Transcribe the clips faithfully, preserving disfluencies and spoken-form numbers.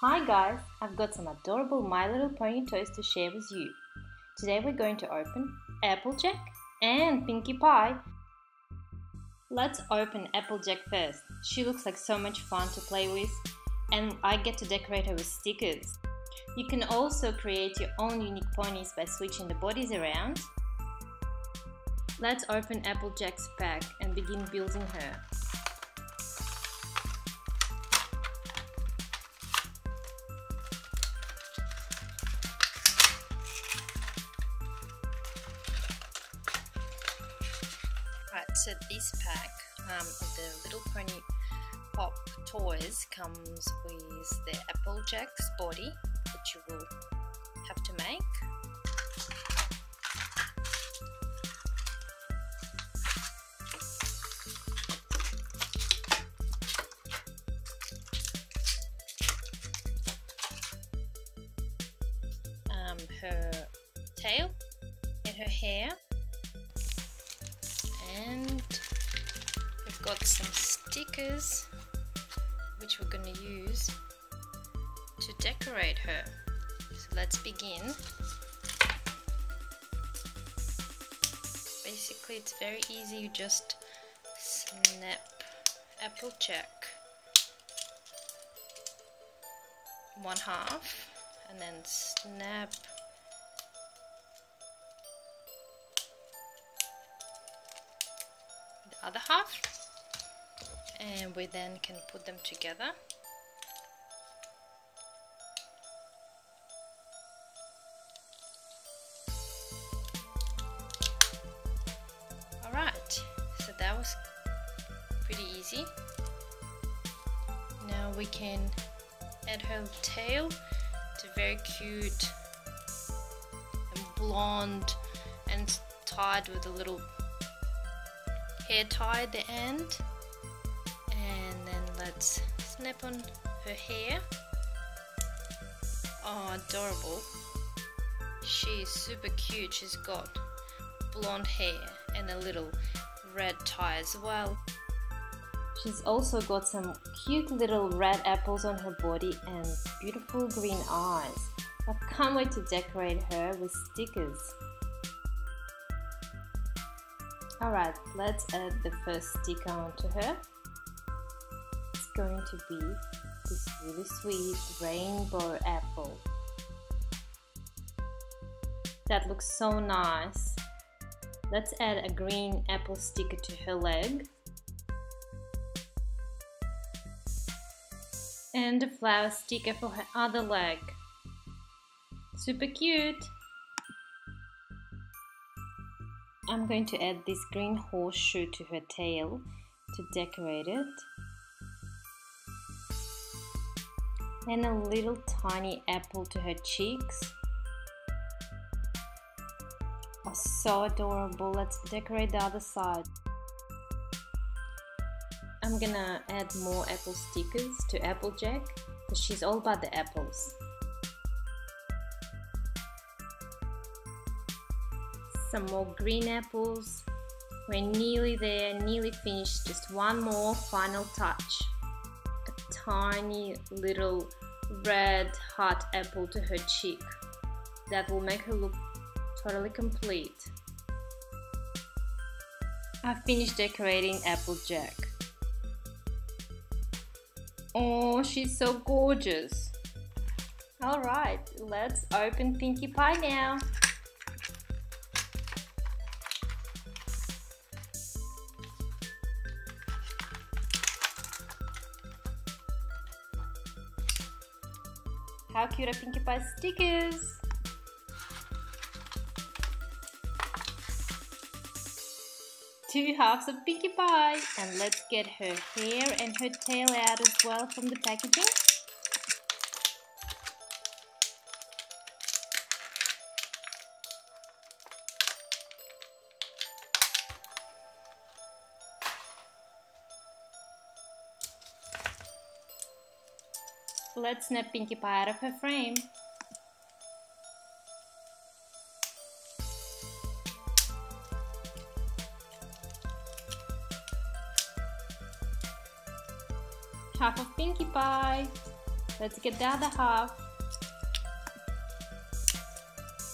Hi guys, I've got some adorable My Little Pony toys to share with you. Today we're going to open Applejack and Pinkie Pie. Let's open Applejack first. She looks like so much fun to play with, and I get to decorate her with stickers. You can also create your own unique ponies by switching the bodies around. Let's open Applejack's pack and begin building her. Right, so this pack um, of the Little Pony Pop toys comes with the Applejack's body that you will have to make. Um, her tail and her hair, and we've got some stickers which we're going to use to decorate her. So let's begin. Basically it's very easy, you just snap Applejack one half and then snap the other half, and we then can put them together. Alright, so that was pretty easy. Now we can add her tail. It's very cute and blonde and tied with a little hair tie at the end, and then let's snap on her hair. Oh, adorable. She's super cute. She's got blonde hair and a little red tie as well. She's also got some cute little red apples on her body and beautiful green eyes. I can't wait to decorate her with stickers. Alright, let's add the first sticker onto her. It's going to be this really sweet rainbow apple. That looks so nice. Let's add a green apple sticker to her leg. And a flower sticker for her other leg. Super cute! I'm going to add this green horseshoe to her tail to decorate it. And a little tiny apple to her cheeks. Oh, so adorable! Let's decorate the other side. I'm gonna add more apple stickers to Applejack because she's all about the apples. Some more green apples. We're nearly there, nearly finished. Just one more final touch. A tiny little red heart apple to her cheek. That will make her look totally complete. I've finished decorating Applejack. Oh, she's so gorgeous. Alright, let's open Pinkie Pie now. How cute are Pinkie Pie stickers? Two halves of Pinkie Pie, and let's get her hair and her tail out as well from the packaging. Let's snap Pinkie Pie out of her frame. Half of Pinkie Pie. Let's get the other half.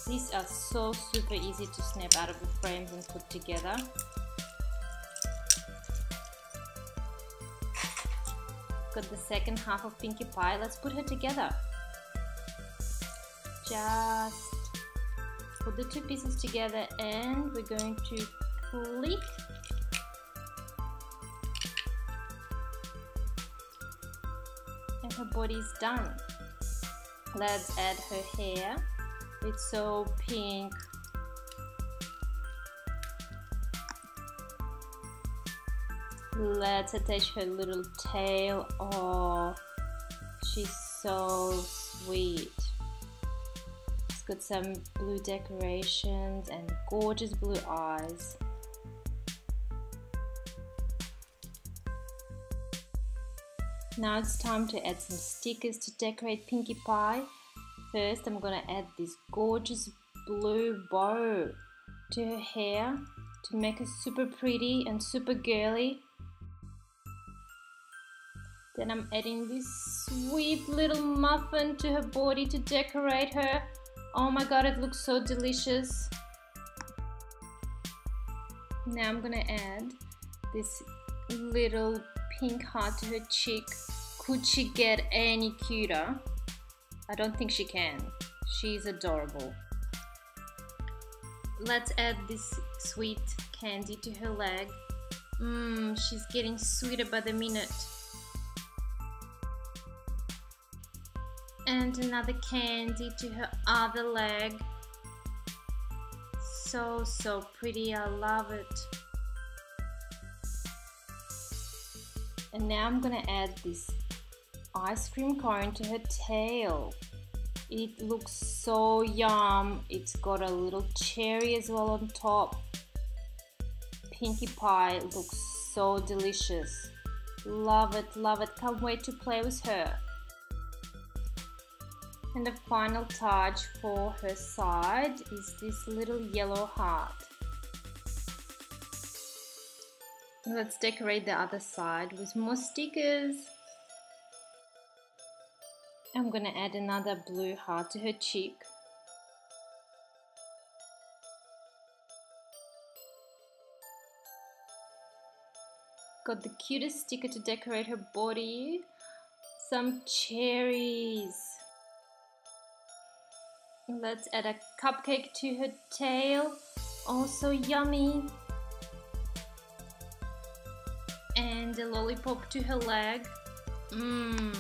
These are so super easy to snap out of the frames and put together. Got the second half of Pinkie Pie. Let's put her together. Just put the two pieces together and we're going to click. And her body's done. Let's add her hair. It's so pink. Let's attach her little tail. Oh, she's so sweet. She's got some blue decorations and gorgeous blue eyes. Now it's time to add some stickers to decorate Pinkie Pie. First, I'm gonna add this gorgeous blue bow to her hair to make her super pretty and super girly. Then I'm adding this sweet little muffin to her body to decorate her. Oh my god, it looks so delicious. Now I'm gonna add this little pink heart to her cheek. Could she get any cuter? I don't think she can. She's adorable. Let's add this sweet candy to her leg. Mmm, she's getting sweeter by the minute. And another candy to her other leg. So, so pretty, I love it. And now I'm gonna add this ice cream cone to her tail. It looks so yum. It's got a little cherry as well on top. Pinkie Pie looks so delicious. Love it, love it. Can't wait to play with her. And the final touch for her side is this little yellow heart. Let's decorate the other side with more stickers. I'm gonna add another blue heart to her cheek. Got the cutest sticker to decorate her body. Some cherries. Let's add a cupcake to her tail. Oh, so yummy. And a lollipop to her leg. Mmm.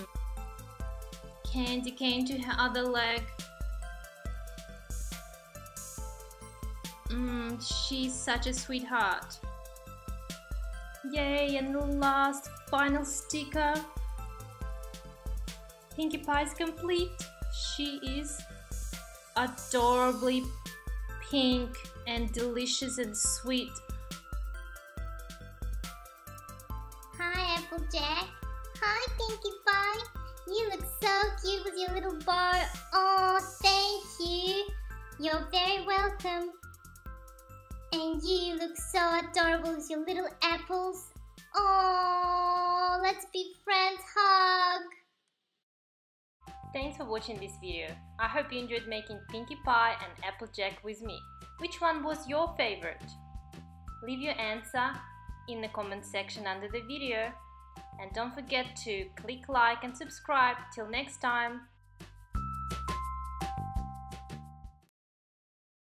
Candy cane to her other leg. Mmm, she's such a sweetheart. Yay, and the last final sticker. Pinkie Pie is complete. She is adorably pink and delicious and sweet. Hi Applejack. Hi Pinkie Pie. You look so cute with your little bow. Oh, thank you. You're very welcome. And you look so adorable with your little apples. Oh, let's be friends. Hug. Thanks for watching this video. I hope you enjoyed making Pinkie Pie and Applejack with me. Which one was your favorite? Leave your answer in the comment section under the video. And don't forget to click like and subscribe. Till next time.